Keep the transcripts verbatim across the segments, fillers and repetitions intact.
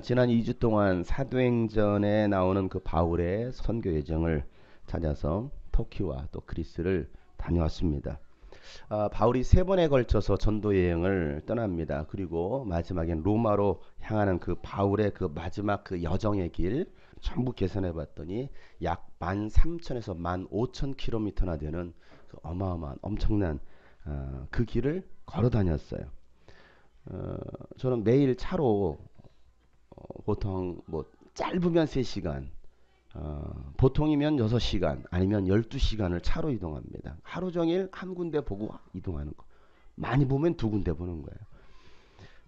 지난 이 주 동안 사도행전에 나오는 그 바울의 선교 여정을 찾아서 터키와 또 그리스를 다녀왔습니다. 아, 바울이 세 번에 걸쳐서 전도 여행을 떠납니다. 그리고 마지막엔 로마로 향하는 그 바울의 그 마지막 그 여정의 길 전부 계산해 봤더니 약 만 삼천에서 만 오천 킬로미터나 되는 그 어마어마한 엄청난 어, 그 길을 걸어 다녔어요. 어, 저는 매일 차로 어, 보통 뭐 짧으면 세 시간, 어, 보통이면 여섯 시간, 아니면 열두 시간을 차로 이동합니다. 하루 종일 한 군데 보고 이동하는 거. 많이 보면 두 군데 보는 거예요.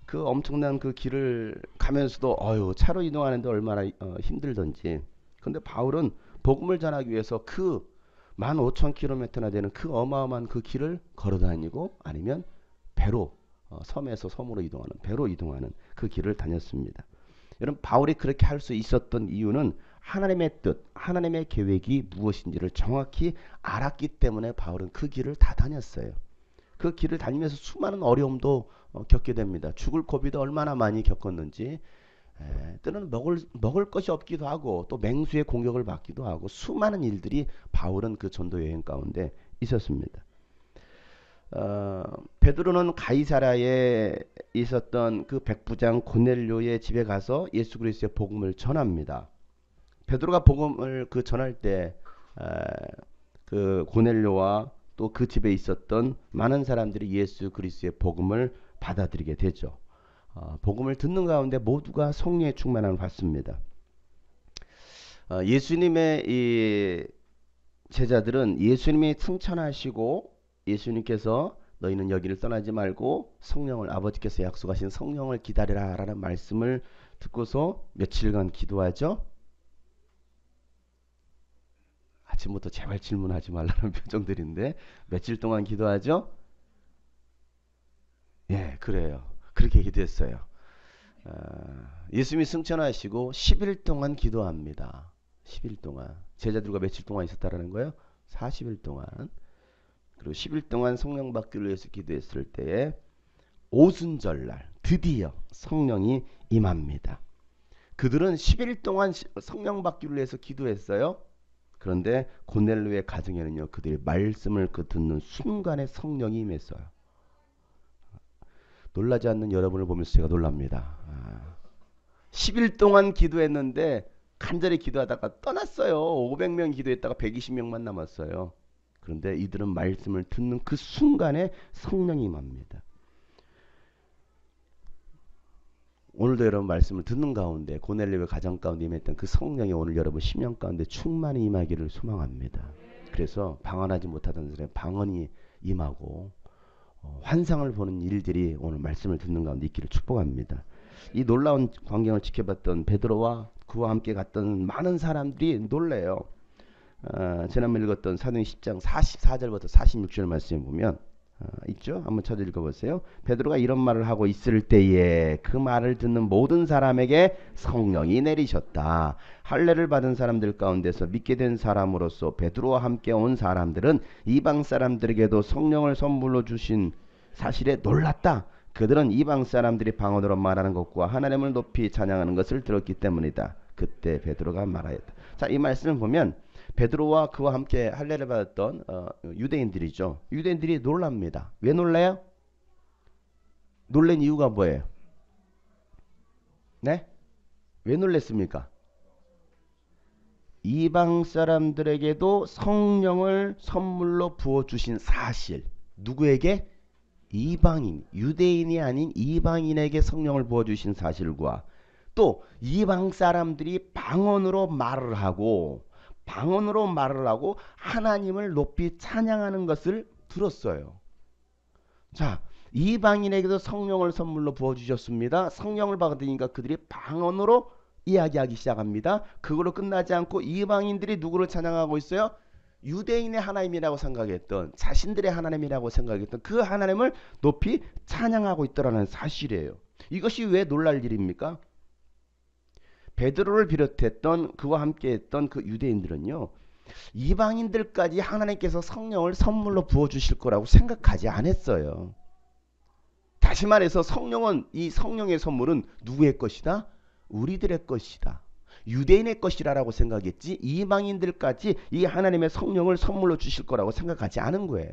그 엄청난 그 길을 가면서도 어휴, 차로 이동하는데 얼마나 어, 힘들던지. 근데 바울은 복음을 전하기 위해서 그 만 오천 킬로미터나 되는 그 어마어마한 그 길을 걸어 다니고, 아니면 배로 어, 섬에서 섬으로 이동하는 배로 이동하는 그 길을 다녔습니다. 여러분, 바울이 그렇게 할 수 있었던 이유는 하나님의 뜻, 하나님의 계획이 무엇인지를 정확히 알았기 때문에 바울은 그 길을 다 다녔어요. 그 길을 다니면서 수많은 어려움도 어, 겪게 됩니다. 죽을 고비도 얼마나 많이 겪었는지, 에, 때는 먹을, 먹을 것이 없기도 하고 또 맹수의 공격을 받기도 하고, 수많은 일들이 바울은 그 전도 여행 가운데 있었습니다. 어, 베드로는 가이사라에 있었던 그 백부장 고넬료의 집에 가서 예수 그리스도의 복음을 전합니다. 베드로가 복음을 그 전할 때 그 고넬료와 또 그 집에 있었던 많은 사람들이 예수 그리스도의 복음을 받아들이게 되죠. 어, 복음을 듣는 가운데 모두가 성령의 충만함을 받습니다. 어, 예수님의 이 제자들은 예수님이 승천하시고 예수님께서 너희는 여기를 떠나지 말고 성령을, 아버지께서 약속하신 성령을 기다리라 라는 말씀을 듣고서 며칠간 기도하죠. 아침부터 제발 질문하지 말라는 표정들인데 며칠 동안 기도하죠. 예, 그래요. 그렇게 기도했어요. 어, 예수님이 승천하시고 십 일 동안 기도합니다. 십 일 동안. 제자들과 며칠 동안 있었다라는 거예요? 사십 일 동안. 그리고 십 일 동안 성령 받기를 위해서 기도했을 때에 오순절날 드디어 성령이 임합니다. 그들은 십 일 동안 성령 받기를 위해서 기도했어요. 그런데 고넬료의 가정에는요, 그들이 말씀을 그 듣는 순간에 성령이 임했어요. 놀라지 않는 여러분을 보면서 제가 놀랍니다. 아, 십 일 동안 기도했는데 간절히 기도하다가 떠났어요. 오백 명 기도했다가 백이십 명만 남았어요. 그런데 이들은 말씀을 듣는 그 순간에 성령이 임합니다. 오늘도 여러분 말씀을 듣는 가운데, 고넬료의 가정 가운데 임했던 그 성령이 오늘 여러분 심령 가운데 충만히 임하기를 소망합니다. 그래서 방언하지 못하던 사람의 방언이 임하고, 어, 환상을 보는 일들이 오늘 말씀을 듣는 가운데 있기를 축복합니다. 이 놀라운 광경을 지켜봤던 베드로와 그와 함께 갔던 많은 사람들이 놀래요. 어, 지난번 읽었던 사도행전 십 장 사십사 절부터 사십육 절 말씀에 보면 어, 있죠? 한번 찾아 읽어보세요. 베드로가 이런 말을 하고 있을 때에 그 말을 듣는 모든 사람에게 성령이 내리셨다. 할례를 받은 사람들 가운데서 믿게 된 사람으로서 베드로와 함께 온 사람들은 이방 사람들에게도 성령을 선물로 주신 사실에 놀랐다. 그들은 이방 사람들이 방언으로 말하는 것과 하나님을 높이 찬양하는 것을 들었기 때문이다. 그때 베드로가 말하였다. 자, 이 말씀을 보면 베드로와 그와 함께 할례를 받았던 어, 유대인들이죠. 유대인들이 놀랍니다. 왜 놀라요? 놀란 이유가 뭐예요? 네? 왜 놀랐습니까? 이방 사람들에게도 성령을 선물로 부어주신 사실. 누구에게? 이방인, 유대인이 아닌 이방인에게 성령을 부어주신 사실과, 또 이방 사람들이 방언으로 말을 하고 방언으로 말을 하고 하나님을 높이 찬양하는 것을 들었어요. 자, 이방인에게도 성령을 선물로 부어주셨습니다. 성령을 받으니까 그들이 방언으로 이야기하기 시작합니다. 그걸로 끝나지 않고 이방인들이 누구를 찬양하고 있어요? 유대인의 하나님이라고 생각했던, 자신들의 하나님이라고 생각했던 그 하나님을 높이 찬양하고 있더라는 사실이에요. 이것이 왜 놀랄 일입니까? 베드로를 비롯했던 그와 함께했던 그 유대인들은요, 이방인들까지 하나님께서 성령을 선물로 부어주실 거라고 생각하지 않았어요. 다시 말해서 성령은, 이 성령의 선물은 누구의 것이다? 우리들의 것이다, 유대인의 것이라고 생각했지 이방인들까지 이 하나님의 성령을 선물로 주실 거라고 생각하지 않은 거예요.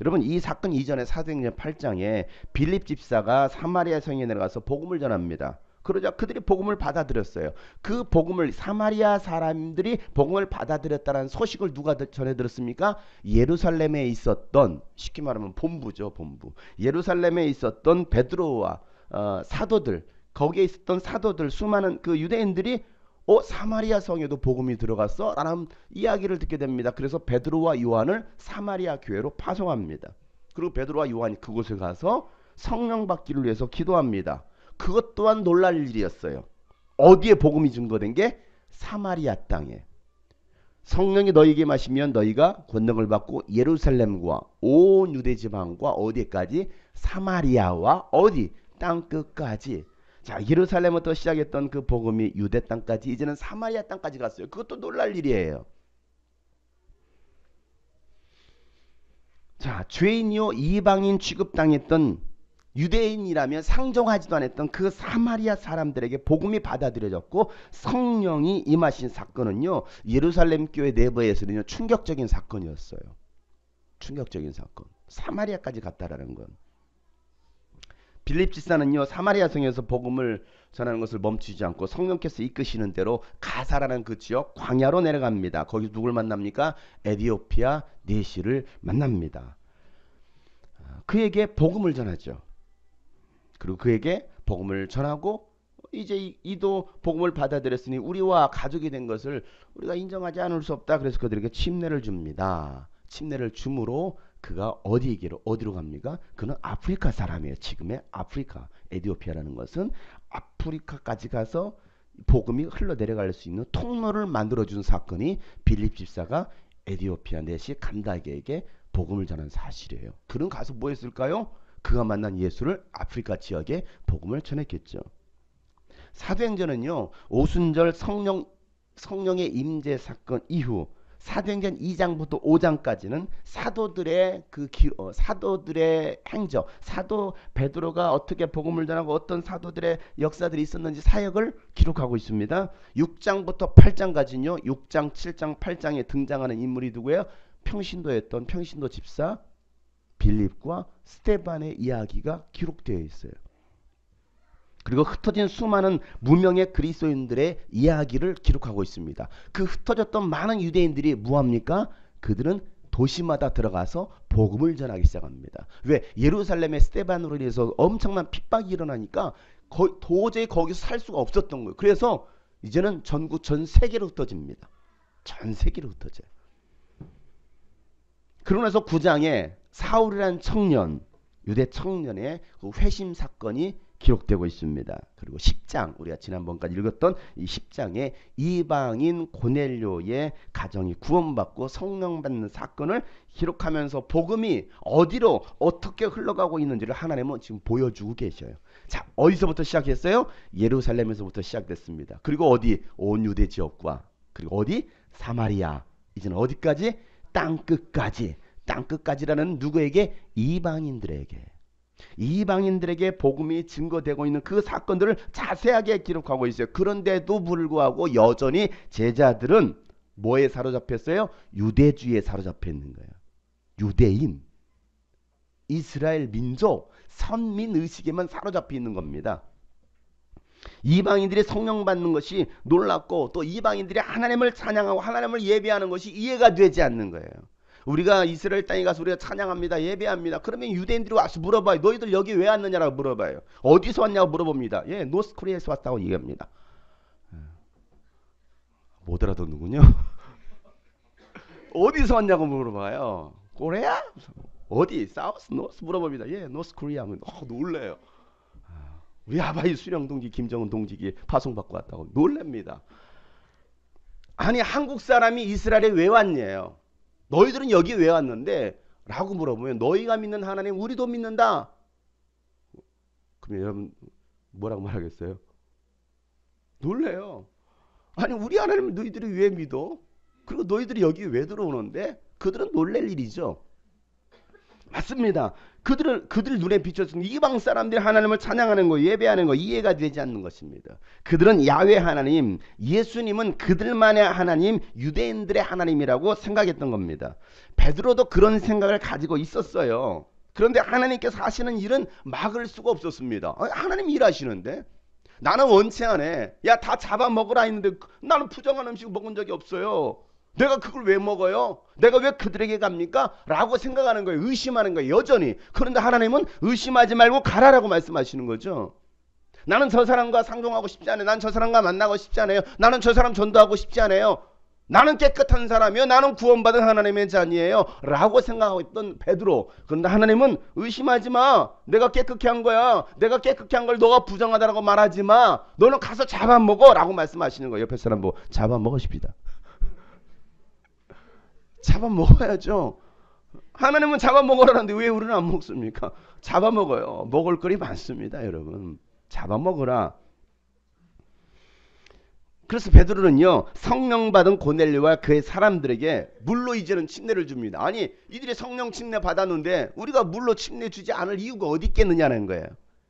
여러분, 이 사건 이전에 사도행전 팔 장에 빌립 집사가 사마리아 성에 내려가서 복음을 전합니다. 그러자 그들이 복음을 받아들였어요. 그 복음을 사마리아 사람들이 복음을 받아들였다는 소식을 누가 전해 들었습니까? 예루살렘에 있었던, 쉽게 말하면 본부죠, 본부. 예루살렘에 있었던 베드로와 어, 사도들, 거기에 있었던 사도들, 수많은 그 유대인들이 어, 사마리아 성에도 복음이 들어갔어? 라는 이야기를 듣게 됩니다. 그래서 베드로와 요한을 사마리아 교회로 파송합니다. 그리고 베드로와 요한이 그곳에 가서 성령 받기를 위해서 기도합니다. 그것 또한 놀랄 일이었어요. 어디에 복음이 증거된 게? 사마리아 땅에. 성령이 너희에게 마시면 너희가 권능을 받고 예루살렘과 온 유대지방과 어디까지? 사마리아와 어디? 땅끝까지. 자, 예루살렘부터 시작했던 그 복음이 유대 땅까지, 이제는 사마리아 땅까지 갔어요. 그것도 놀랄 일이에요. 자, 죄인이요 이방인 취급당했던, 유대인이라면 상종하지도 않았던 그 사마리아 사람들에게 복음이 받아들여졌고 성령이 임하신 사건은요, 예루살렘 교회 내부에서는요 충격적인 사건이었어요. 충격적인 사건. 사마리아까지 갔다라는 건. 빌립 집사는요 사마리아 성에서 복음을 전하는 것을 멈추지 않고 성령께서 이끄시는 대로 가사라는 그 지역 광야로 내려갑니다. 거기서 누굴 만납니까? 에티오피아 네시를 만납니다. 그에게 복음을 전하죠. 그리고 그에게 복음을 전하고 이제 이도 복음을 받아들였으니 우리와 가족이 된 것을 우리가 인정하지 않을 수 없다. 그래서 그들에게 침례를 줍니다. 침례를 주므로 그가 어디로 어디로 갑니까? 그는 아프리카 사람이에요. 지금의 아프리카, 에티오피아라는 것은 아프리카까지 가서 복음이 흘러내려갈 수 있는 통로를 만들어준 사건이 빌립 집사가 에티오피아 내시 간다게에게 복음을 전한 사실이에요. 그는 가서 뭐 했을까요? 그가 만난 예수를 아프리카 지역에 복음을 전했겠죠. 사도행전은요 오순절 성령, 성령의 임재 사건 이후 사도행전 이 장부터 오 장까지는 사도들의 그 기, 어, 사도들의 행적, 사도 베드로가 어떻게 복음을 전하고 어떤 사도들의 역사들이 있었는지 사역을 기록하고 있습니다. 육 장부터 팔 장까지는요 육 장, 칠 장, 팔 장에 등장하는 인물이 누구예요? 평신도였던 평신도 집사 빌립과 스테반의 이야기가 기록되어 있어요. 그리고 흩어진 수많은 무명의 그리스도인들의 이야기를 기록하고 있습니다. 그 흩어졌던 많은 유대인들이 뭐합니까? 그들은 도시마다 들어가서 복음을 전하기 시작합니다. 왜? 예루살렘의 스테반으로 인해서 엄청난 핍박이 일어나니까 거, 도저히 거기서 살 수가 없었던 거예요. 그래서 이제는 전국 전 세계로 흩어집니다. 전 세계로 흩어져요. 그러면서 구 장에 사울이라는 청년, 유대 청년의 회심 사건이 기록되고 있습니다. 그리고 십 장, 우리가 지난번까지 읽었던 이 십 장에 이방인 고넬료의 가정이 구원받고 성령받는 사건을 기록하면서 복음이 어디로 어떻게 흘러가고 있는지를 하나님은 지금 보여주고 계셔요. 자, 어디서부터 시작했어요? 예루살렘에서부터 시작됐습니다. 그리고 어디? 온 유대 지역과, 그리고 어디? 사마리아. 이제는 어디까지? 땅끝까지. 땅끝까지라는 누구에게? 이방인들에게. 이방인들에게 복음이 증거되고 있는 그 사건들을 자세하게 기록하고 있어요. 그런데도 불구하고 여전히 제자들은 뭐에 사로잡혔어요? 유대주의에 사로잡혀 있는 거예요. 유대인, 이스라엘 민족, 선민의식에만 사로잡혀 있는 겁니다. 이방인들이 성령 받는 것이 놀랍고 또 이방인들이 하나님을 찬양하고 하나님을 예배하는 것이 이해가 되지 않는 거예요. 우리가 이스라엘 땅에 가서 우리가 찬양합니다, 예배합니다. 그러면 유대인들이 와서 물어봐요. 너희들 여기 왜 왔느냐라고 물어봐요. 어디서 왔냐고 물어봅니다. 예, 노스코리아에서 왔다고 얘기합니다. 못 알아듣는군요. 어디서 왔냐고 물어봐요. 코레아? 어디? 사우스, 노스 물어봅니다. 예, 노스코리아. 어, 놀래요. 우리 아바이 수령 동지 김정은 동지기 파송받고 왔다고 놀랍니다. 아니, 한국 사람이 이스라엘에 왜 왔냐요? 너희들은 여기 왜 왔는데? 라고 물어보면 너희가 믿는 하나님 우리도 믿는다. 그럼 여러분 뭐라고 말하겠어요? 놀래요. 아니, 우리 하나님을 너희들이 왜 믿어? 그리고 너희들이 여기 왜 들어오는데? 그들은 놀랄 일이죠. 맞습니다. 그들을, 그들 눈에 비쳤으면 이방 사람들이 하나님을 찬양하는 거, 예배하는 거 이해가 되지 않는 것입니다. 그들은 야훼 하나님, 예수님은 그들만의 하나님, 유대인들의 하나님이라고 생각했던 겁니다. 베드로도 그런 생각을 가지고 있었어요. 그런데 하나님께서 하시는 일은 막을 수가 없었습니다. 하나님 일하시는데 나는 원치 않아. 야, 다 잡아먹으라 했는데 나는 부정한 음식 먹은 적이 없어요. 내가 그걸 왜 먹어요? 내가 왜 그들에게 갑니까? 라고 생각하는 거예요. 의심하는 거예요. 여전히. 그런데 하나님은 의심하지 말고 가라라고 말씀하시는 거죠. 나는 저 사람과 상종하고 싶지 않아요. 나는 저 사람과 만나고 싶지 않아요. 나는 저 사람 전도하고 싶지 않아요. 나는 깨끗한 사람이요. 나는 구원받은 하나님의 자녀예요. 라고 생각하고 있던 베드로. 그런데 하나님은 의심하지 마. 내가 깨끗게 한 거야. 내가 깨끗게 한 걸 너가 부정하다라고 말하지 마. 너는 가서 잡아먹어. 라고 말씀하시는 거예요. 옆에 사람 보고 잡아먹으십니다. 잡아먹어야죠. 하나님은 잡아먹으라는데 왜 우리는 안 먹습니까? 잡아먹어요. 먹을 거리 많습니다, 여러분. 잡아먹으라. 그래서 베드로는요, 성령받은 고넬료와 그의 사람들에게 물로 이제는 침례를 줍니다. 아니, 이들이 성령 침례 받았는데 우리가 물로 침례 주지 않을 이유가 어디 있겠느냐는 거예요.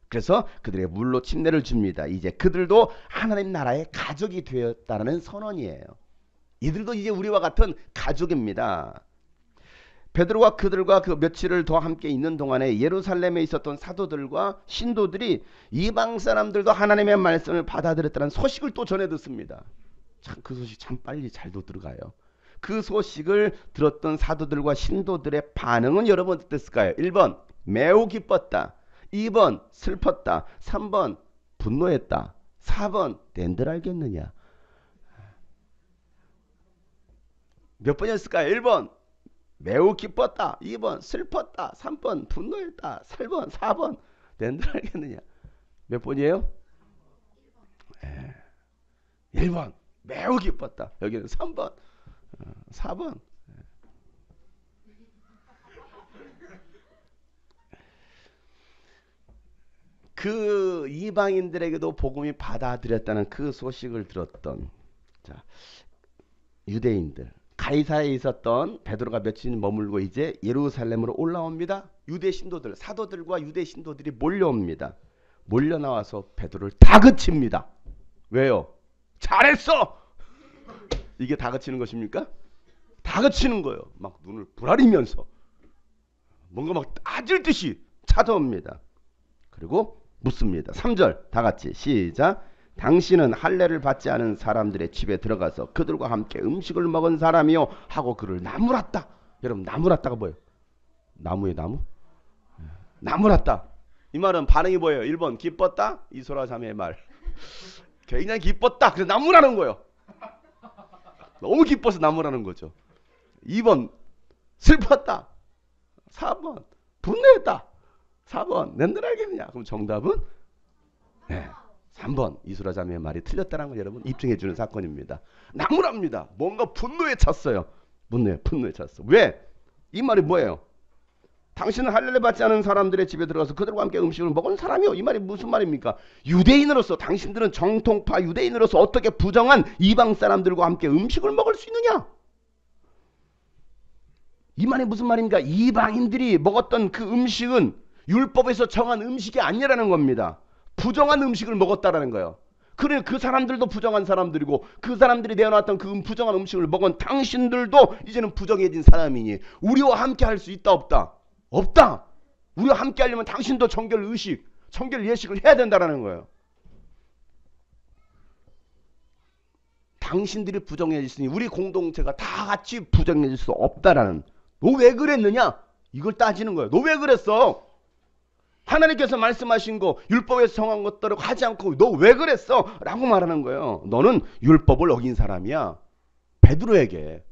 그래서 그들의 물로 침례를 줍니다. 이제 그들도 하나님 나라의 가족이 되었다는 선언이에요. 이들도 이제 우리와 같은 가족입니다. 베드로가 그들과 그 며칠을 더 함께 있는 동안에 예루살렘에 있었던 사도들과 신도들이 이방 사람들도 하나님의 말씀을 받아들였다는 소식을 또 전해 듣습니다. 참, 그 소식 참 빨리 잘도 들어가요. 그 소식을 들었던 사도들과 신도들의 반응은 여러분 어땠을까요? 일 번 매우 기뻤다. 이 번 슬펐다. 삼 번 분노했다. 사 번 낸들 알겠느냐. 몇 번이었을까요? 일 번 매우 기뻤다. 이 번 슬펐다. 삼 번 분노했다. 사 번 사 번 낸들 알겠느냐. 몇 번이에요? 네. 일 번 매우 기뻤다. 여기는 삼 번 사 번. 네. 그 이방인들에게도 복음이 받아들였다는 그 소식을 들었던 자, 유대인들. 가이사에 있었던 베드로가 며칠 머물고 이제 예루살렘으로 올라옵니다. 유대 신도들, 사도들과 유대 신도들이 몰려옵니다. 몰려나와서 베드로를 다그칩니다. 왜요? 잘했어! 이게 다그치는 것입니까? 다그치는 거예요. 막 눈을 부라리면서 뭔가 막 따질 듯이 찾아옵니다. 그리고 묻습니다. 삼 절 다같이 시작. 당신은 할례를 받지 않은 사람들의 집에 들어가서 그들과 함께 음식을 먹은 사람이요 하고 그를 나무랐다. 여러분, 나무랐다가 뭐예요? 나무에 나무? 나무랐다. 이 말은 반응이 뭐예요? 일 번 기뻤다. 이소라 자매의 말. 굉장히 기뻤다. 그래서 나무라는 거예요. 너무 기뻐서 나무라는 거죠. 이 번 슬펐다. 사 번 분노했다. 사 번 낸들 알겠느냐. 그럼 정답은? 네. 삼 번 이수라 자매의 말이 틀렸다는 걸 여러분 입증해주는 사건입니다. 나무랍니다. 뭔가 분노에 찼어요. 분노에 분노에 찼어. 왜? 이 말이 뭐예요? 당신은 할례를 받지 않은 사람들의 집에 들어가서 그들과 함께 음식을 먹은 사람이요. 이 말이 무슨 말입니까? 유대인으로서 당신들은 정통파 유대인으로서 어떻게 부정한 이방 사람들과 함께 음식을 먹을 수 있느냐? 이 말이 무슨 말입니까? 이방인들이 먹었던 그 음식은 율법에서 정한 음식이 아니라는 겁니다. 부정한 음식을 먹었다라는 거예요. 그래, 그 사람들도 부정한 사람들이고 그 사람들이 내어놨던 그 부정한 음식을 먹은 당신들도 이제는 부정해진 사람이니 우리와 함께 할 수 있다 없다? 없다. 우리와 함께 하려면 당신도 정결 의식, 정결 예식을 해야 된다라는 거예요. 당신들이 부정해졌으니 우리 공동체가 다 같이 부정해질 수 없다라는. 너 왜 그랬느냐? 이걸 따지는 거예요. 너 왜 그랬어? 하나님께서 말씀하신 거, 율법에서 정한 것들을 하지 않고 너 왜 그랬어? 라고 말하는 거예요. 너는 율법을 어긴 사람이야. 베드로에게.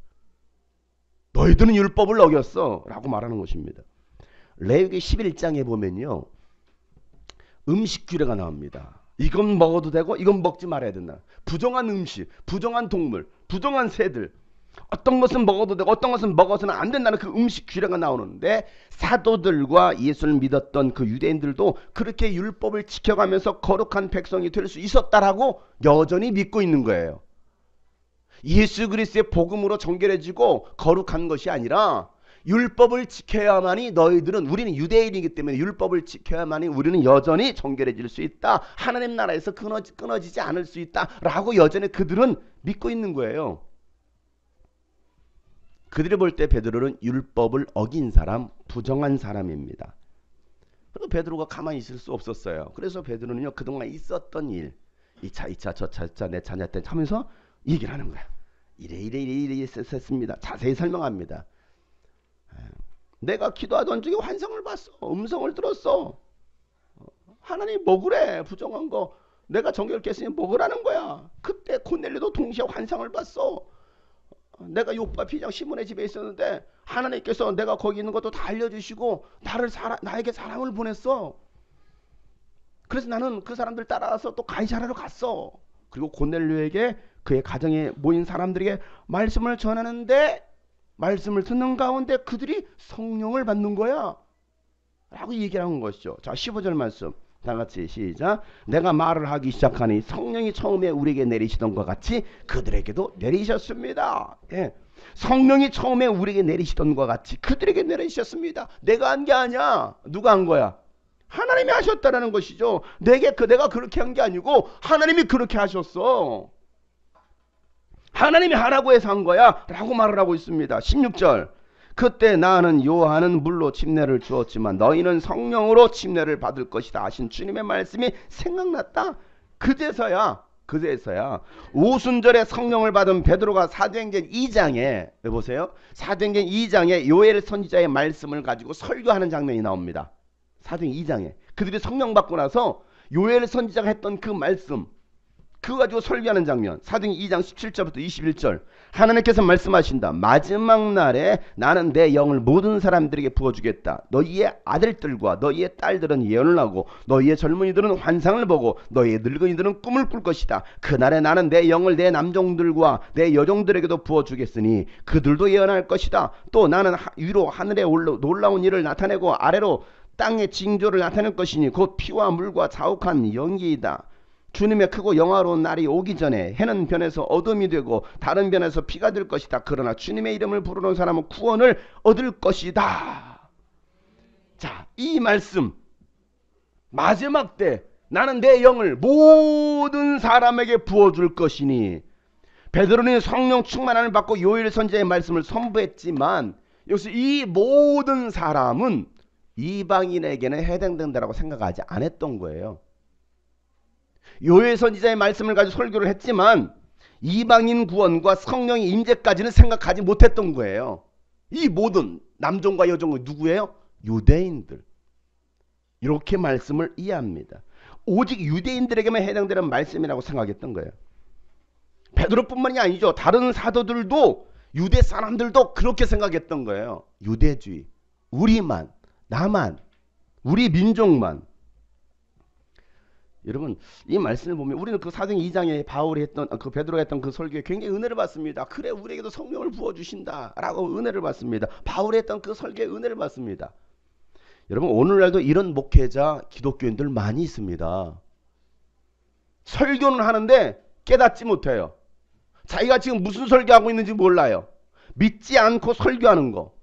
너희들은 율법을 어겼어. 라고 말하는 것입니다. 레위기 십일 장에 보면요. 음식 규례가 나옵니다. 이건 먹어도 되고 이건 먹지 말아야 된다. 부정한 음식, 부정한 동물, 부정한 새들. 어떤 것은 먹어도 되고 어떤 것은 먹어서는 안 된다는 그 음식 규례가 나오는데 사도들과 예수를 믿었던 그 유대인들도 그렇게 율법을 지켜가면서 거룩한 백성이 될 수 있었다라고 여전히 믿고 있는 거예요. 예수 그리스도의 복음으로 정결해지고 거룩한 것이 아니라 율법을 지켜야만이 너희들은, 우리는 유대인이기 때문에 율법을 지켜야만이 우리는 여전히 정결해질 수 있다. 하나님 나라에서 끊어지, 끊어지지 않을 수 있다라고 여전히 그들은 믿고 있는 거예요. 그들이 볼 때 베드로는 율법을 어긴 사람, 부정한 사람입니다. 그리고 베드로가 가만히 있을 수 없었어요. 그래서 베드로는요, 그동안 있었던 일, 이 차, 이 차, 저차, 저차, 내 자녀 때 하면서 얘기를 하는 거야. 이래 이래 이래 이래 했습니다. 자세히 설명합니다. 내가 기도하던 중에 환상을 봤어. 음성을 들었어. 하나님 먹으래. 부정한 거. 내가 정결케 했으니 먹으라는 거야. 그때 고넬료도 동시에 환상을 봤어. 내가 욥과 피장 시몬의 집에 있었는데 하나님께서 내가 거기 있는 것도 다 알려주시고 나를 사람, 나에게 사람을 보냈어. 그래서 나는 그 사람들 따라서 또 가이사라로 갔어. 그리고 고넬료에게 그의 가정에 모인 사람들에게 말씀을 전하는데, 말씀을 듣는 가운데 그들이 성령을 받는 거야 라고 얘기를 한 것이죠. 자, 십오 절 말씀 다같이 시작. 내가 말을 하기 시작하니 성령이 처음에 우리에게 내리시던 것 같이 그들에게도 내리셨습니다. 예. 성령이 처음에 우리에게 내리시던 것 같이 그들에게 내리셨습니다. 내가 한 게 아니야. 누가 한 거야? 하나님이 하셨다라는 것이죠. 내게, 그, 내가 그렇게 한 게 아니고 하나님이 그렇게 하셨어. 하나님이 하라고 해서 한 거야 라고 말을 하고 있습니다. 십육 절. 그때 나는 요한은 물로 침례를 주었지만 너희는 성령으로 침례를 받을 것이다 하신 주님의 말씀이 생각났다. 그제서야 그제서야 오순절에 성령을 받은 베드로가 사도행전 이 장에, 보세요, 사도행전 이 장에 요엘 선지자의 말씀을 가지고 설교하는 장면이 나옵니다. 사도행전 이 장에 그들이 성령 받고 나서 요엘 선지자가 했던 그 말씀, 그거 가지고 설교하는 장면. 사도행전 이 장 십칠 절부터 이십일 절. 하나님께서 말씀하신다. 마지막 날에 나는 내 영을 모든 사람들에게 부어주겠다. 너희의 아들들과 너희의 딸들은 예언을 하고 너희의 젊은이들은 환상을 보고 너희의 늙은이들은 꿈을 꿀 것이다. 그날에 나는 내 영을 내 남종들과 내 여종들에게도 부어주겠으니 그들도 예언할 것이다. 또 나는 위로 하늘에 올라, 놀라운 일을 나타내고 아래로 땅의 징조를 나타낼 것이니 곧 피와 물과 자욱한 연기이다. 주님의 크고 영화로운 날이 오기 전에 해는 변해서 어둠이 되고 달은 변해서 비가 될 것이다. 그러나 주님의 이름을 부르는 사람은 구원을 얻을 것이다. 자, 이 말씀, 마지막 때 나는 내 영을 모든 사람에게 부어줄 것이니, 베드로는 성령 충만함을 받고 요엘 선지자의 말씀을 선포했지만 여기서 이 모든 사람은 이방인에게는 해당된다라고 생각하지 않았던 거예요. 요엘 선지자의 말씀을 가지고 설교를 했지만 이방인 구원과 성령의 임재까지는 생각하지 못했던 거예요. 이 모든 남종과 여종은 누구예요? 유대인들. 이렇게 말씀을 이해합니다. 오직 유대인들에게만 해당되는 말씀이라고 생각했던 거예요. 베드로뿐만이 아니죠. 다른 사도들도, 유대 사람들도 그렇게 생각했던 거예요. 유대주의. 우리만, 나만, 우리 민족만. 여러분, 이 말씀을 보면 우리는 그 사도행전 이 장에 바울이 했던, 그 베드로가 했던 그 설교에 굉장히 은혜를 받습니다. 그래, 우리에게도 성령을 부어주신다 라고 은혜를 받습니다. 바울이 했던 그 설교에 은혜를 받습니다. 여러분, 오늘날도 이런 목회자 기독교인들 많이 있습니다. 설교는 하는데 깨닫지 못해요. 자기가 지금 무슨 설교하고 있는지 몰라요. 믿지 않고 설교하는 거.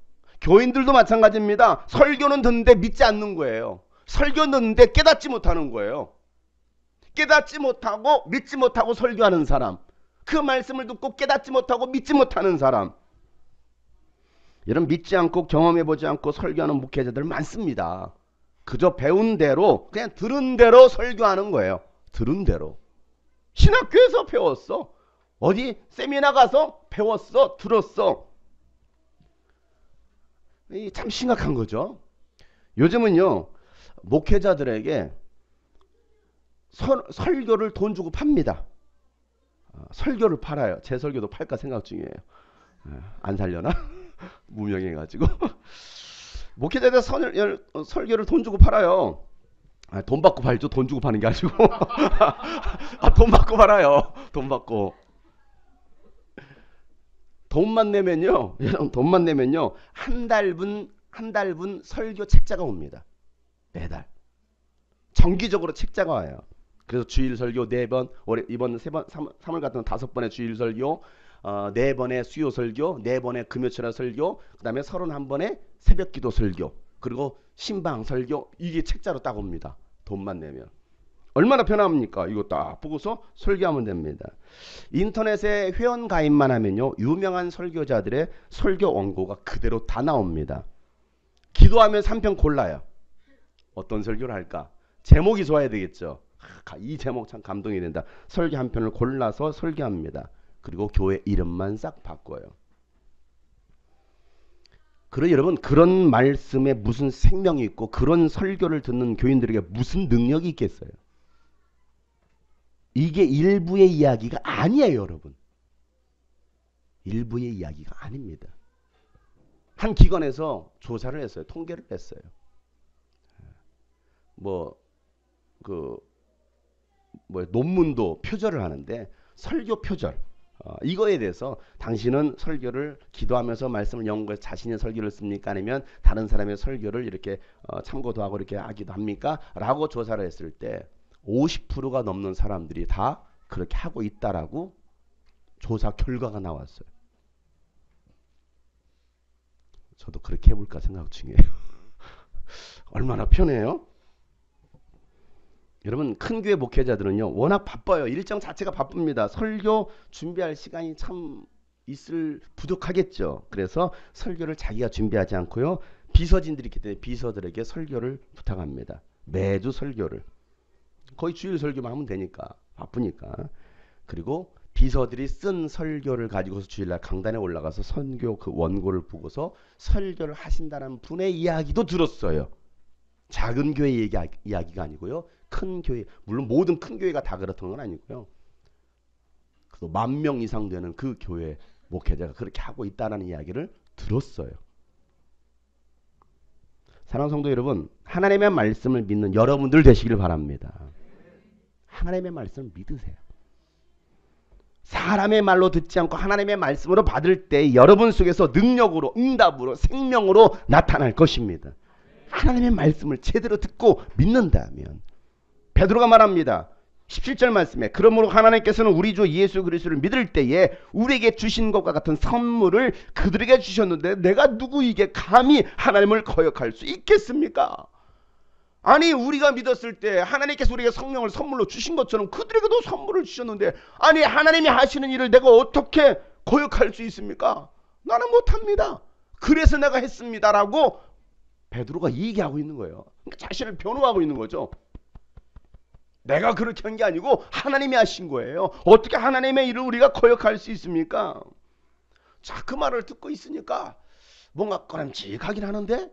교인들도 마찬가지입니다. 설교는 듣는데 믿지 않는 거예요. 설교는 듣는데 깨닫지 못하는 거예요. 깨닫지 못하고 믿지 못하고 설교하는 사람, 그 말씀을 듣고 깨닫지 못하고 믿지 못하는 사람. 이런 믿지 않고 경험해보지 않고 설교하는 목회자들 많습니다. 그저 배운 대로, 그냥 들은 대로 설교하는 거예요. 들은 대로. 신학교에서 배웠어. 어디 세미나 가서 배웠어. 들었어. 참 심각한 거죠. 요즘은요, 목회자들에게 설, 설교를 돈 주고 팝니다. 어, 설교를 팔아요. 제 설교도 팔까 생각 중이에요. 어, 안 살려나? 무명해가지고. 목회자들 설, 설교를 돈 주고 팔아요. 아, 돈 받고 팔죠. 돈 주고 파는 게 아니고. 아, 돈 받고 팔아요. 돈 받고. 돈만 내면요. 여러분, 돈만 내면요. 한 달분, 한 달분 설교 책자가 옵니다. 매달. 정기적으로 책자가 와요. 그래서 주일 설교 네 번, 올해 이번 세 번, 삼월 같은 다섯 번의 주일 설교, 어, 네 번의 수요 설교, 네 번의 금요철야 설교, 그 다음에 서른한 번의 새벽기도 설교, 그리고 신방 설교, 이게 책자로 딱 옵니다. 돈만 내면. 얼마나 편합니까? 이거 딱 보고서 설교하면 됩니다. 인터넷에 회원 가입만 하면요, 유명한 설교자들의 설교 원고가 그대로 다 나옵니다. 기도하면 삼 편 골라요. 어떤 설교를 할까? 제목이 좋아야 되겠죠. 이 제목 참 감동이 된다. 설교 한 편을 골라서 설교합니다. 그리고 교회 이름만 싹 바꿔요. 그러니 여러분, 그런 말씀에 무슨 생명이 있고 그런 설교를 듣는 교인들에게 무슨 능력이 있겠어요? 이게 일부의 이야기가 아니에요, 여러분. 일부의 이야기가 아닙니다. 한 기관에서 조사를 했어요. 통계를 했어요. 뭐 그 뭐 논문도 표절을 하는데 설교 표절, 어, 이거에 대해서 당신은 설교를 기도하면서 말씀을 연구해서 자신의 설교를 씁니까? 아니면 다른 사람의 설교를 이렇게 어, 참고도 하고 이렇게 하기도 합니까? 라고 조사를 했을 때 오십 퍼센트가 넘는 사람들이 다 그렇게 하고 있다라고 조사 결과가 나왔어요. 저도 그렇게 해볼까 생각 중이에요. 얼마나 편해요? 여러분, 큰 교회 목회자들은요, 워낙 바빠요. 일정 자체가 바쁩니다. 설교 준비할 시간이 참 있을 부족하겠죠. 그래서 설교를 자기가 준비하지 않고요, 비서진들이 있기 때문에 비서들에게 설교를 부탁합니다. 매주 설교를. 거의 주일 설교만 하면 되니까, 바쁘니까. 그리고 비서들이 쓴 설교를 가지고서 주일날 강단에 올라가서 선교 그 원고를 보고서 설교를 하신다는 분의 이야기도 들었어요. 작은 교회 얘기, 이야기가 아니고요, 큰 교회, 물론 모든 큰 교회가 다 그렇다는 건 아니고요, 그래서 만 명 이상 되는 그 교회 목회자가 그렇게 하고 있다는 이야기를 들었어요. 사랑하는 성도 여러분, 하나님의 말씀을 믿는 여러분들 되시길 바랍니다. 하나님의 말씀을 믿으세요. 사람의 말로 듣지 않고 하나님의 말씀으로 받을 때 여러분 속에서 능력으로, 응답으로, 생명으로 나타날 것입니다. 하나님의 말씀을 제대로 듣고 믿는다면, 베드로가 말합니다. 십칠 절 말씀에 그러므로 하나님께서는 우리 주 예수 그리스도를 믿을 때에 우리에게 주신 것과 같은 선물을 그들에게 주셨는데 내가 누구에게 감히 하나님을 거역할 수 있겠습니까? 아니, 우리가 믿었을 때 하나님께서 우리에게 성령을 선물로 주신 것처럼 그들에게도 선물을 주셨는데, 아니, 하나님이 하시는 일을 내가 어떻게 거역할 수 있습니까? 나는 못합니다. 그래서 내가 했습니다라고 베드로가 얘기하고 있는 거예요. 그러니까 자신을 변호하고 있는 거죠. 내가 그렇게 한 게 아니고 하나님이 하신 거예요. 어떻게 하나님의 일을 우리가 거역할 수 있습니까? 자, 그 말을 듣고 있으니까 뭔가 꺼림칙하긴 하는데,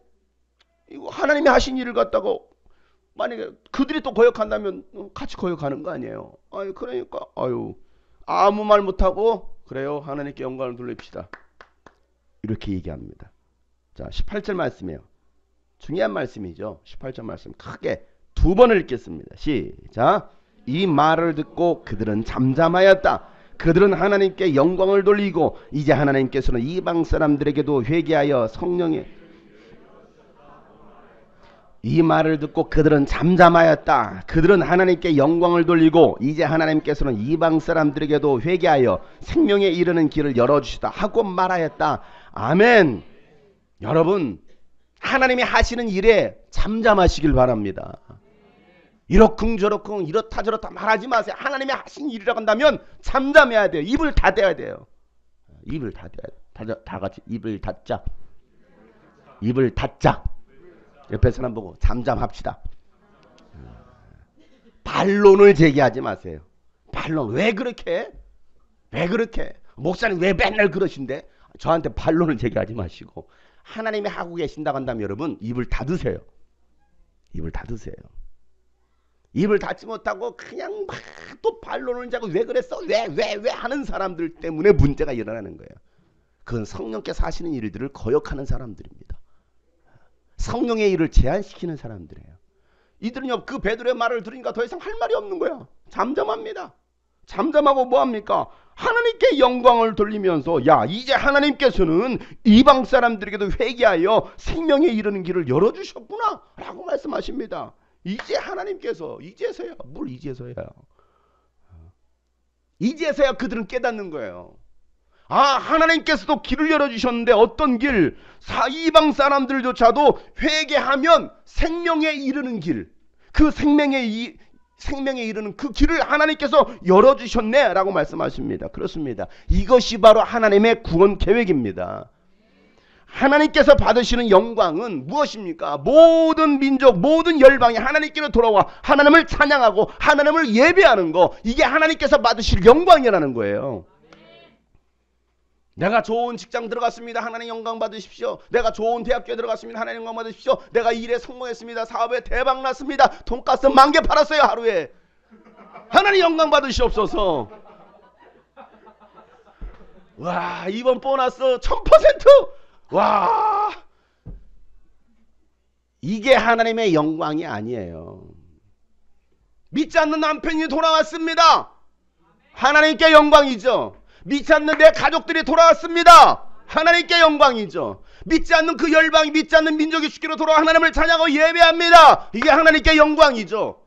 이거 하나님이 하신 일을 갖다가 만약에 그들이 또 거역한다면 같이 거역하는 거 아니에요. 아유, 그러니까 아유, 아무 말 못하고 그래요, 하나님께 영광을 돌립시다, 이렇게 얘기합니다. 자, 십팔 절 말씀이에요. 중요한 말씀이죠. 십팔 절 말씀 크게 두 번을 읽겠습니다. 시작. 이 말을 듣고 그들은 잠잠하였다. 그들은 하나님께 영광을 돌리고 이제 하나님께서는 이방 사람들에게도 회개하여 성령의 이 말을 듣고 그들은 잠잠하였다. 그들은 하나님께 영광을 돌리고 이제 하나님께서는 이방 사람들에게도 회개하여 생명에 이르는 길을 열어주시다 하고 말하였다. 아멘. 여러분, 하나님이 하시는 일에 잠잠하시길 바랍니다. 이렇쿵 저렇쿵 이렇다 저렇다 말하지 마세요. 하나님이 하신 일이라고 한다면 잠잠해야 돼요. 입을 닫아야 돼요. 입을 닫아야 돼요. 다, 다 같이 입을 닫자. 입을 닫자. 옆에 사람 보고 잠잠합시다. 반론을 제기하지 마세요. 반론. 왜 그렇게? 왜 그렇게? 목사님 왜 맨날 그러신데? 저한테 반론을 제기하지 마시고, 하나님이 하고 계신다고 한다면 여러분, 입을 닫으세요. 입을 닫으세요. 입을 닫지 못하고 그냥 막 또 반론을 제기하고 왜 그랬어? 왜? 왜? 왜? 하는 사람들 때문에 문제가 일어나는 거예요. 그건 성령께서 하시는 일들을 거역하는 사람들입니다. 성령의 일을 제한시키는 사람들이에요. 이들은요, 그 베드로의 말을 들으니까 더 이상 할 말이 없는 거야. 잠잠합니다. 잠잠하고 뭐합니까? 하나님께 영광을 돌리면서, 야, 이제 하나님께서는 이방 사람들에게도 회개하여 생명에 이르는 길을 열어주셨구나 라고 말씀하십니다. 이제 하나님께서, 이제서야, 뭘 이제서야, 이제서야 그들은 깨닫는 거예요. 아, 하나님께서도 길을 열어주셨는데 어떤 길? 이방 사람들조차도 회개하면 생명에 이르는 길. 그 생명에, 이, 생명에 이르는 그 길을 하나님께서 열어주셨네 라고 말씀하십니다. 그렇습니다. 이것이 바로 하나님의 구원 계획입니다. 하나님께서 받으시는 영광은 무엇입니까? 모든 민족, 모든 열방이 하나님께로 돌아와 하나님을 찬양하고 하나님을 예배하는 거, 이게 하나님께서 받으실 영광이라는 거예요. 내가 좋은 직장 들어갔습니다. 하나님 영광 받으십시오. 내가 좋은 대학교에 들어갔습니다. 하나님 영광 받으십시오. 내가 일에 성공했습니다. 사업에 대박 났습니다. 돈가스 만 개 팔았어요. 하루에. 하나님 영광 받으시옵소서. 와, 이번 보너스 천 퍼센트! 와, 이게 하나님의 영광이 아니에요. 믿지 않는 남편이 돌아왔습니다. 하나님께 영광이죠. 믿지 않는 내 가족들이 돌아왔습니다. 하나님께 영광이죠. 믿지 않는 그 열방이, 믿지 않는 민족이 주께로 돌아와 하나님을 찬양하고 예배합니다. 이게 하나님께 영광이죠.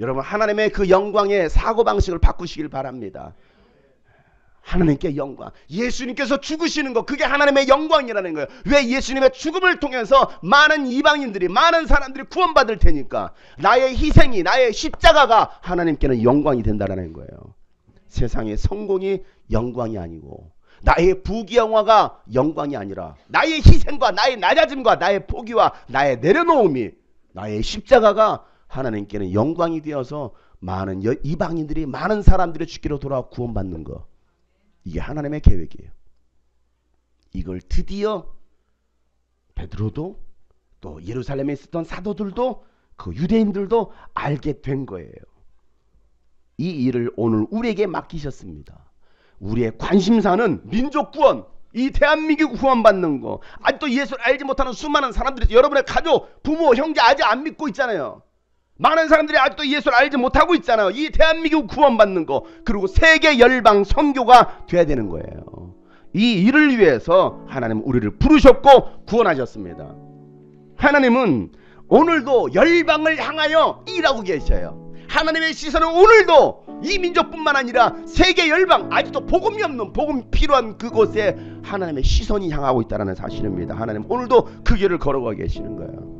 여러분, 하나님의 그 영광의 사고방식을 바꾸시길 바랍니다. 하나님께 영광. 예수님께서 죽으시는 것, 그게 하나님의 영광이라는 거예요. 왜? 예수님의 죽음을 통해서 많은 이방인들이, 많은 사람들이 구원받을 테니까. 나의 희생이, 나의 십자가가 하나님께는 영광이 된다라는 거예요. 세상의 성공이 영광이 아니고, 나의 부귀영화가 영광이 아니라, 나의 희생과 나의 낮아짐과 나의 포기와 나의 내려놓음이, 나의 십자가가 하나님께는 영광이 되어서 많은 이방인들이, 많은 사람들이 주께로 돌아와 구원받는 것. 이게 하나님의 계획이에요. 이걸 드디어 베드로도, 또 예루살렘에 있었던 사도들도, 그 유대인들도 알게 된 거예요. 이 일을 오늘 우리에게 맡기셨습니다. 우리의 관심사는 민족 구원, 이 대한민국 구원받는 거. 아직도 예수를 알지 못하는 수많은 사람들이, 여러분의 가족, 부모, 형제 아직 안 믿고 있잖아요. 많은 사람들이 아직도 예수를 알지 못하고 있잖아요. 이 대한민국 구원받는 거, 그리고 세계 열방 선교가 돼야 되는 거예요. 이 일을 위해서 하나님은 우리를 부르셨고 구원하셨습니다. 하나님은 오늘도 열방을 향하여 일하고 계셔요. 하나님의 시선은 오늘도 이 민족뿐만 아니라 세계 열방, 아직도 복음이 없는, 복음 필요한 그곳에 하나님의 시선이 향하고 있다는 사실입니다. 하나님 오늘도 그 길을 걸어가 계시는 거예요.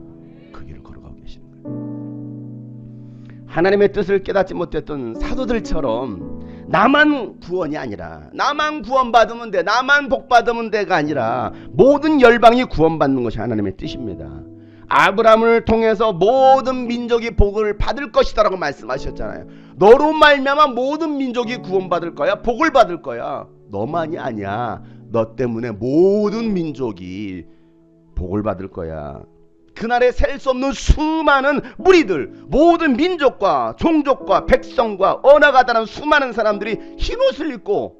하나님의 뜻을 깨닫지 못했던 사도들처럼 나만 구원이 아니라, 나만 구원받으면 돼, 나만 복받으면 돼가 아니라 모든 열방이 구원받는 것이 하나님의 뜻입니다. 아브라함을 통해서 모든 민족이 복을 받을 것이다 라고 말씀하셨잖아요. 너로 말미암아 모든 민족이 구원받을 거야, 복을 받을 거야. 너만이 아니야. 너 때문에 모든 민족이 복을 받을 거야. 그날에 셀 수 없는 수많은 무리들, 모든 민족과 종족과 백성과 언어가 다른 수많은 사람들이 흰옷을 입고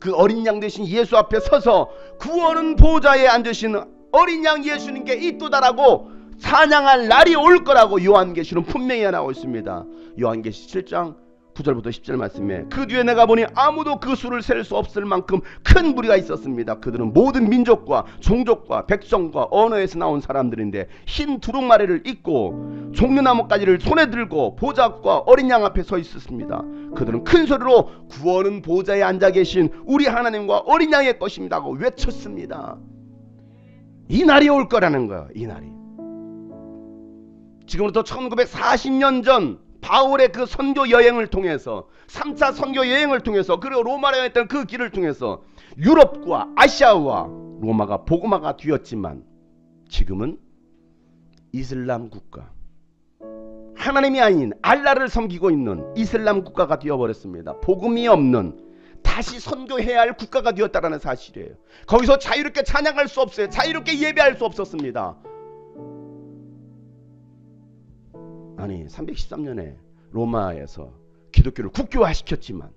그 어린 양 대신 예수 앞에 서서 구원은 보좌에 앉으신 어린 양 예수님께 이또다라고 찬양할 날이 올 거라고 요한계시는 분명히 나오고 있습니다. 요한계시 칠 장 구 절부터 십 절 말씀에, 그 뒤에 내가 보니 아무도 그 수를 셀 수 없을 만큼 큰 무리가 있었습니다. 그들은 모든 민족과 종족과 백성과 언어에서 나온 사람들인데 흰 두루마리를 입고 종려나무 가지를 손에 들고 보좌과 어린 양 앞에 서 있었습니다. 그들은 큰 소리로 구원은 보좌에 앉아 계신 우리 하나님과 어린 양의 것입니다 하고 외쳤습니다. 이 날이 올 거라는 거예요. 이 날이. 지금부터 천구백사십 년 전 바울의 그 선교 여행을 통해서, 삼 차 선교 여행을 통해서, 그리고 로마로 했던 그 길을 통해서 유럽과 아시아와 로마가 복음화가 되었지만, 지금은 이슬람 국가, 하나님이 아닌 알라를 섬기고 있는 이슬람 국가가 되어버렸습니다. 복음이 없는, 다시 선교해야 할 국가가 되었다라는 사실이에요. 거기서 자유롭게 찬양할 수 없어요. 자유롭게 예배할 수 없었습니다. 아니, 삼백십삼 년에 로마에서 기독교를 국교화시켰지만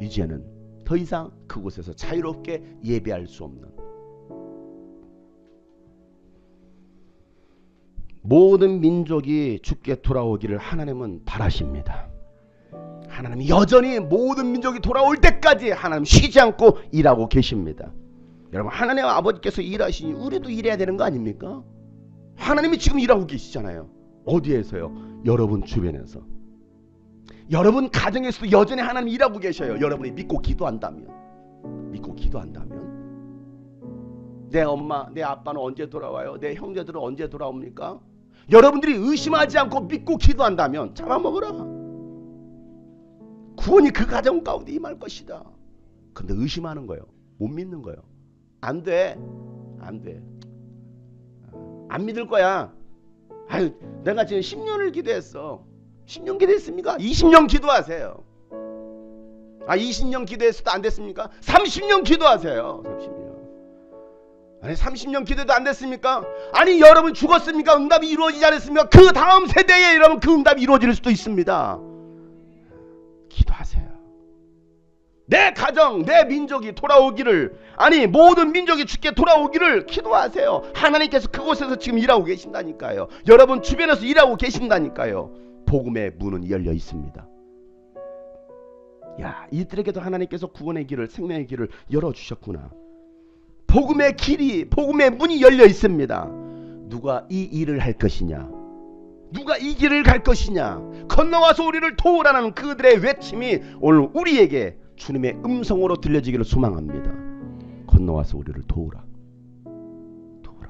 이제는 더 이상 그곳에서 자유롭게 예배할 수 없는, 모든 민족이 주께 돌아오기를 하나님은 바라십니다. 하나님은 여전히 모든 민족이 돌아올 때까지 하나님 쉬지 않고 일하고 계십니다. 여러분, 하나님 아버지께서 일하시니 우리도 일해야 되는 거 아닙니까? 하나님이 지금 일하고 계시잖아요. 어디에서요? 여러분 주변에서, 여러분 가정에서도 여전히 하나님 일하고 계셔요. 여러분이 믿고 기도한다면. 기도한다면, 내 엄마, 내 아빠는 언제 돌아와요? 내 형제들은 언제 돌아옵니까? 여러분들이 의심하지 않고 믿고 기도한다면 잡아먹으라. 구원이 그 가정 가운데 임할 것이다. 근데 의심하는 거예요. 못 믿는 거예요. 안 돼. 안 돼. 안 믿을 거야. 아유, 내가 지금 십 년을 기도했어. 십 년 기도했습니까? 이십 년 기도하세요. 아, 이십 년 기도했어도 안 됐습니까? 삼십 년 기도하세요. 삼십 년. 아니, 삼십 년 기도도 안 됐습니까? 아니, 여러분 죽었습니까? 응답이 이루어지지 않았습니까? 그 다음 세대에 여러분 그 응답이 이루어질 수도 있습니다. 기도하세요. 내 가정, 내 민족이 돌아오기를, 아니 모든 민족이 주께 돌아오기를 기도하세요. 하나님께서 그곳에서 지금 일하고 계신다니까요. 여러분 주변에서 일하고 계신다니까요. 복음의 문은 열려 있습니다. 야, 이들에게도 하나님께서 구원의 길을, 생명의 길을 열어주셨구나. 복음의 길이, 복음의 문이 열려 있습니다. 누가 이 일을 할 것이냐? 누가 이 길을 갈 것이냐? 건너와서 우리를 도우라는 그들의 외침이 오늘 우리에게 주님의 음성으로 들려지기를 소망합니다. 건너와서 우리를 도우라. 도우라.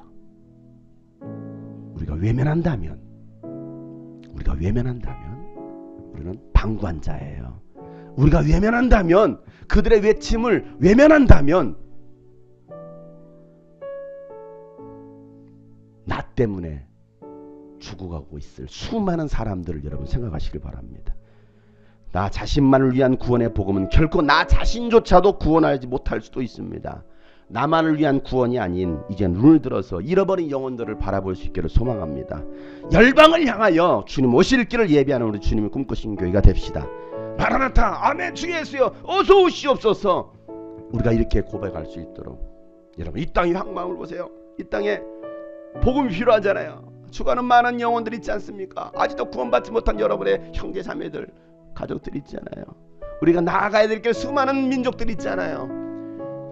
우리가 외면한다면, 우리가 외면한다면 우리는 방관자예요. 우리가 외면한다면, 그들의 외침을 외면한다면 나 때문에 죽어가고 있을 수많은 사람들을 여러분 생각하시길 바랍니다. 나 자신만을 위한 구원의 복음은 결코 나 자신조차도 구원하지 못할 수도 있습니다. 나만을 위한 구원이 아닌 이젠 눈을 들어서 잃어버린 영혼들을 바라볼 수 있기를 소망합니다. 열방을 향하여 주님 오실 길을 예비하는 우리 주님을 꿈꾸신 교회가 됩시다. 마라나타, 아멘, 주 예수여 어서 오시옵소서. 우리가 이렇게 고백할 수 있도록, 여러분 이 땅의 황망을 보세요. 이 땅에 복음이 필요하잖아요. 죽어가는 많은 영혼들이 있지 않습니까? 아직도 구원받지 못한 여러분의 형제 자매들, 가족들이 있잖아요. 우리가 나아가야 될 게 수많은 민족들이 있잖아요.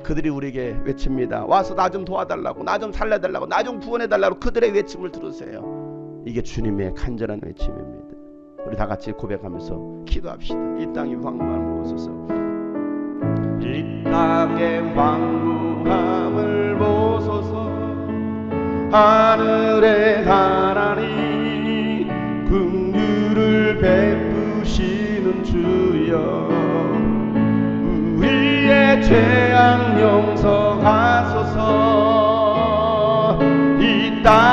그들이 우리에게 외칩니다. 와서 나 좀 도와달라고, 나 좀 살려달라고, 나 좀 구원해달라고 그들의 외침을 들으세요. 이게 주님의 간절한 외침입니다. 우리 다 같이 고백하면서 기도합시다. 이 땅이 황무함을 보소서. 이 땅의 황무함을 보소서. 하늘의 하나님 긍휼을 베푸시는 주여, 우리의 죄악 용서하소서. 이 땅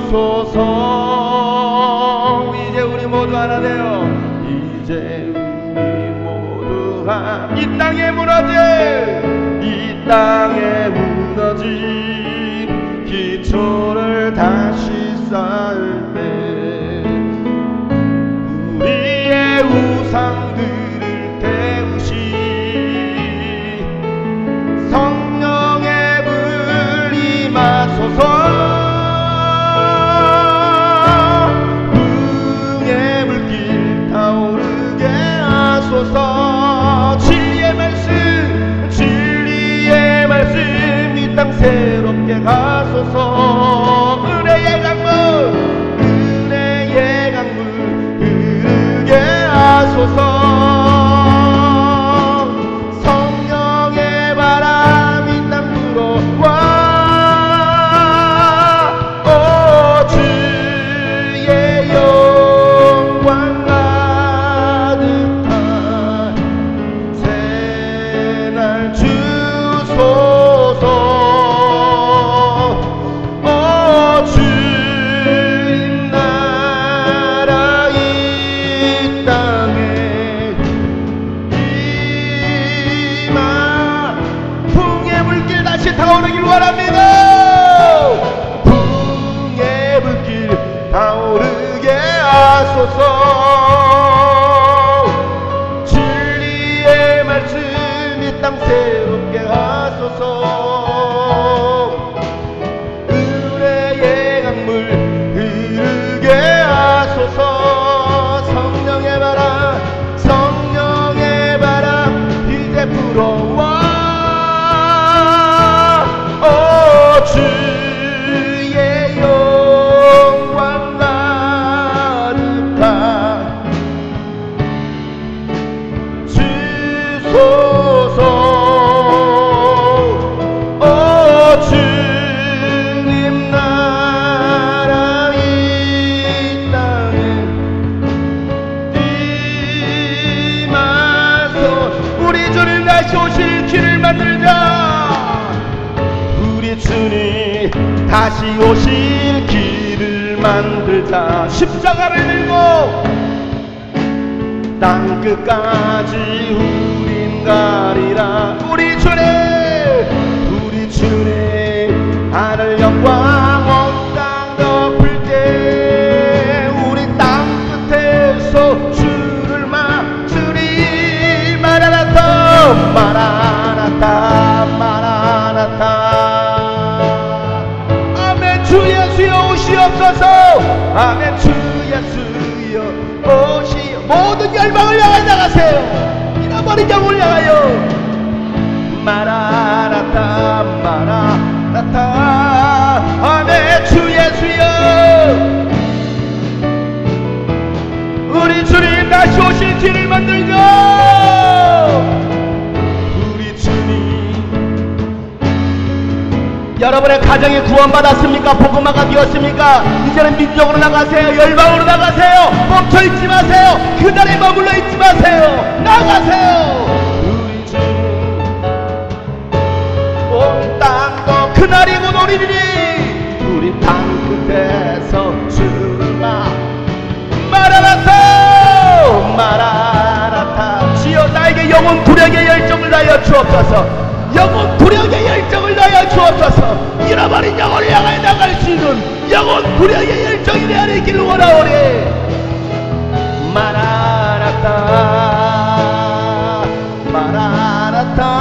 고쳐주소서. 이제 우리 모두 하나 되어, 이제 우리 모두 하나, 이 땅의 무너짐, 이 땅의 무너짐, 기초를 다시 쌓을 때, 우리의 우상들을 태우시, 성령의 불 임하소서. 응의 물길 타오르게 하소서. 진리의 말씀, 진리의 말씀 새롭게 하소서. 은혜의 강물, 은혜의 강물 흐르게 하소서. 성령의 바람이 땅 불어와, 오 주의 영광 가득한 새날 주소. 진리의 말씀 이 땅 새롭게 하소서. 은혜의 강물 흐르게 하소서. 성령의 바람, 성령의 바람 이제 불어와, 오 주 주의 영광 가득한 만들자. 우리 주님 다시 오실 길을 만들자. 십자가를 들고 땅 끝까지 우린 가리라. 우리 주님, 우리 주님 하늘 영광 온 땅 덮을 때 우리 땅 끝에서 주를 맞추리. 마라나타 마라나타 마라나타. 아멘. 주 예수여 오시옵소서. 아멘. 주 예수여 오시옵소서. 모든 열방을 향하여 나가세요. 잃어버린 자를 향하여. 마라나타 마라나타. 아멘. 주 예수여 우리 주님 다시 오신 길을 만들자. 우리 주님, 여러분의 가정이 구원받았습니까? 복음화가 되었습니까? 이제는 민족으로 나가세요. 열방으로 나가세요. 멈춰있지 마세요. 그날에 머물러 있지 마세요. 나가세요. 땅도 그날이 곧 오리니 우리 땅 끝에서 주마. 마라나타 마라나타. 주여 나에게 영혼 구력의 열정을 다하여 주옵소서. 영혼 구력의 열정을 다하여 주옵소서. 잃어버린 영혼을 향하여 나갈 수 있는 영혼 구력의 열정이 내 안에 있기를 원하오니. 마라나타 마라나타.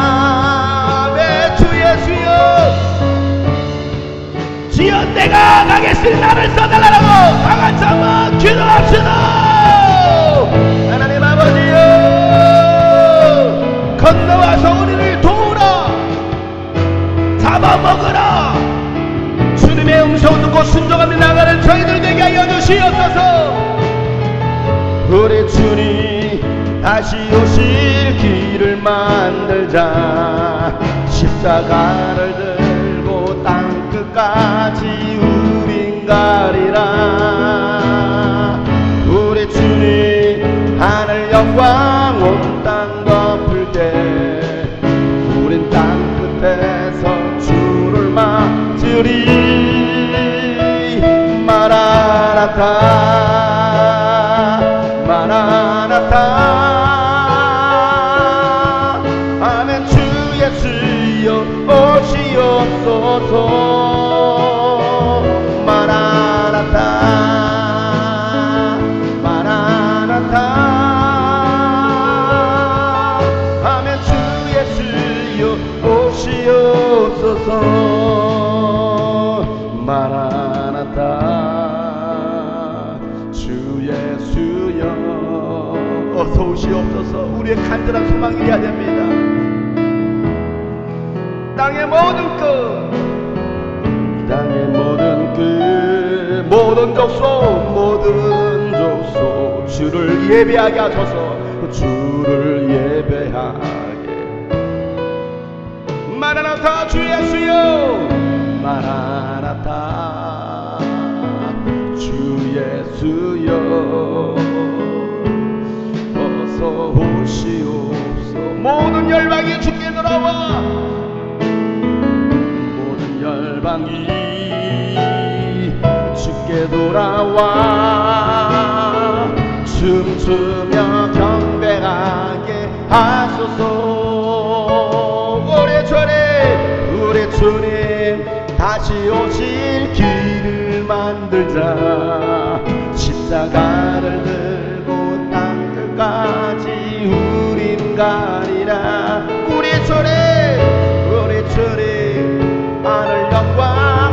주여 내가 강했을 나를 써달라고 강한 자만 기도합시다. 하나님 아버지여 건너와서 우리를 도우라. 잡아먹으라. 주님의 음성을 듣고 순종하며 나가는 저희들 되게 하여 주시옵소서. 우리 주님 다시 오실 길을 만들자. 십자가를 들고 땅 끝까지 우린 가리라. 우리 주님 하늘 영광 온 땅 덮을 때 우린 땅 끝에서 주를 맞으리. 마라나타 마라나타. 아멘. 주 예수여 오시옵소서. 마라나타. 주 예수여 어서 오시옵소서. 우리의 간절한 소망이 되어야 됩니다. 땅의 모든 끝 땅의 모든 끝 모든 족속 모든 족속 주를 예배하게 하소서. 주를 예배하게. 마라나타 주 예수여 마라나타 주 예수여 어서 오시옵소서. 모든 열방이 주께 돌아와. 모든 열방이 주께 돌아와 춤추며 경배하게 하소서. 주님 다시 오실 길을 만들자. 십자가를 들고 땅 끝까지 우린 가리라. 우리 주님 우리 주님 하늘 영광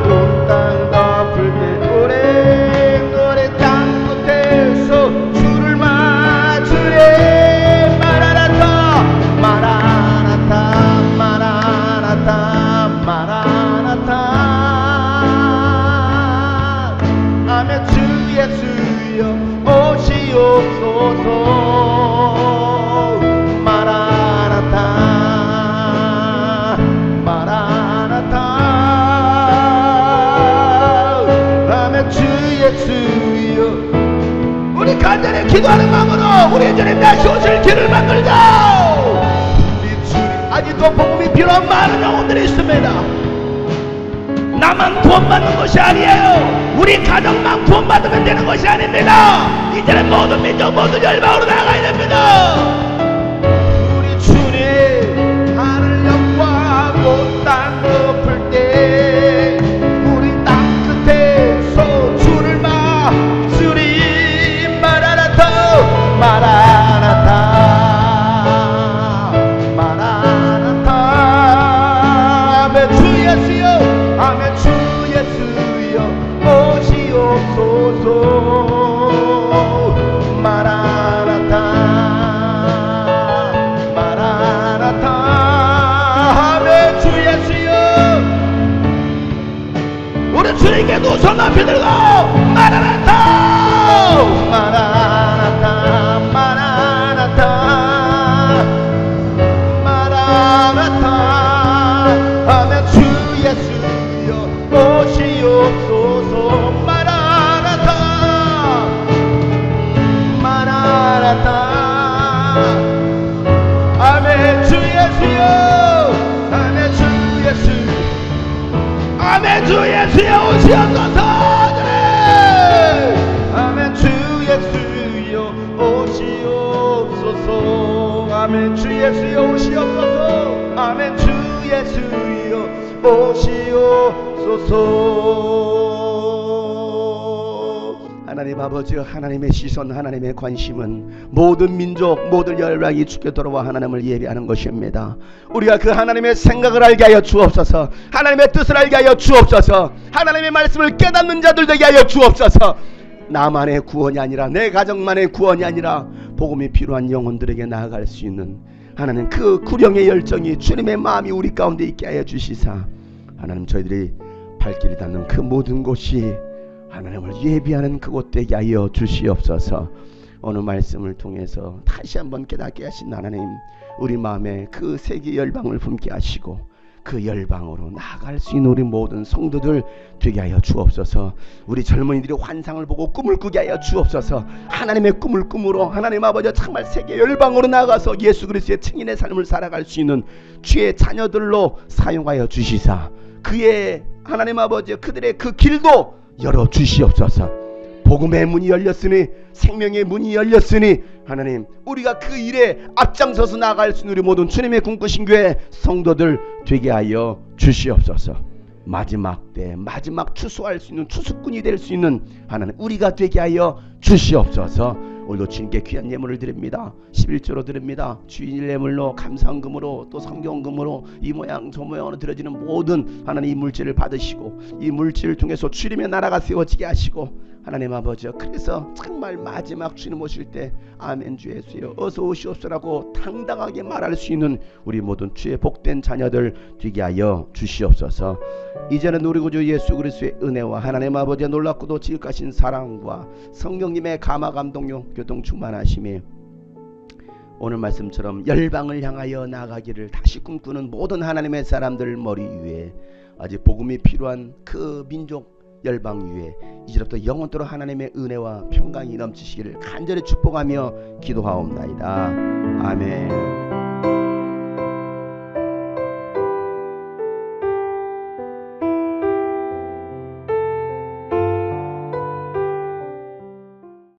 온 땅 덮을 때 우리 우리 땅 끝에서 주를 맞으리. 마라나타 마라나타 마라나타 마라나타. 아멘. 주 예수여 오시옵소서. 마라나타 마라나타. 아멘. 주 예수여 우리 간절히 기도하는 마음으로 우리 주님 다시 오실 길을 만들자. 우리 주님 아직도 복음이 필요한 많은 영혼들이 있습니다. 나만 구원받는 것이 아니에요. 우리 가정만 구원받으면 되는 것이 아닙니다. 이제는 모든 민족 모든 열방으로 나가야 됩니다. 우리 주님 하늘 역과하고 땅 덮을 때 우리 땅 끝에서 주를 맞으리. 마라나타 마라나타 마라나타 아멘 주 예수여 아멘 주 예수여 오시옵소서. 마라나타 마라나타 아멘 주 예수여. 우리 주님께 우선 앞에 들고 마라나타 마라나타 마라나타 마라나타 아멘 주 예수 오시옵소서. 마라나타 마라나타 아멘 주 예수여 아멘 주 예수 아멘 주 예수여 오시옵소서. 아멘 주 예수여 오시옵소서. 아멘 주 예수여 오시옵소서. 아멘 주 예수여 오시옵소서. 하나님 아버지, 하나님의 시선, 하나님의 관심은 모든 민족, 모든 열방이 주께 돌아와 하나님을 예배하는 것입니다. 우리가 그 하나님의 생각을 알게 하여 주옵소서. 하나님의 뜻을 알게 하여 주옵소서. 하나님의 말씀을 깨닫는 자들 되게 하여 주옵소서. 나만의 구원이 아니라 내 가정만의 구원이 아니라 복음이 필요한 영혼들에게 나아갈 수 있는 하나님 그 구령의 열정이 주님의 마음이 우리 가운데 있게 하여 주시사 하나님 저희들이 발길이 닿는 그 모든 곳이 하나님을 예비하는 그곳 되게 하여 주시옵소서. 오늘 말씀을 통해서 다시 한번 깨닫게 하신 하나님, 우리 마음에 그 세계 열방을 품게 하시고 그 열방으로 나아갈 수 있는 우리 모든 성도들 되게 하여 주옵소서. 우리 젊은이들이 환상을 보고 꿈을 꾸게 하여 주옵소서. 하나님의 꿈을 꿈으로 하나님 아버지 정말 세계 열방으로 나아가서 예수 그리스도의 증인의 삶을 살아갈 수 있는 주의 자녀들로 사용하여 주시사 그의 하나님 아버지 그들의 그 길도 열어주시옵소서. 복음의 문이 열렸으니 생명의 문이 열렸으니 하나님 우리가 그 일에 앞장서서 나아갈 수 있는 우리 모든 주님의 꿈꾸신 교회 성도들 되게 하여 주시옵소서. 마지막 때 마지막 추수할 수 있는 추수꾼이 될 수 있는 하나님 우리가 되게 하여 주시옵소서. 오늘도 주님께 귀한 예물을 드립니다. 십일조로 드립니다. 주일 예물로 감사헌금으로 또 성경금으로 이 모양 저 모양으로 드려지는 모든 하나님 이 물질을 받으시고 이 물질을 통해서 주님의 나라가 세워지게 하시고 하나님 아버지여 그래서 정말 마지막 주님 오실 때 아멘 주 예수여 어서 오시옵소서라고 당당하게 말할 수 있는 우리 모든 주의 복된 자녀들 되게 하여 주시옵소서. 이제는 우리 구주 예수 그리스도의 은혜와 하나님 아버지의 놀랍고도 지극하신 사랑과 성령님의 감화 감동력 교통 충만하심이 오늘 말씀처럼 열방을 향하여 나가기를 다시 꿈꾸는 모든 하나님의 사람들 머리 위에 아직 복음이 필요한 그 민족 열방 위에 이제부터 영원토록 하나님의 은혜와 평강이 넘치시기를 간절히 축복하며 기도하옵나이다. 아멘.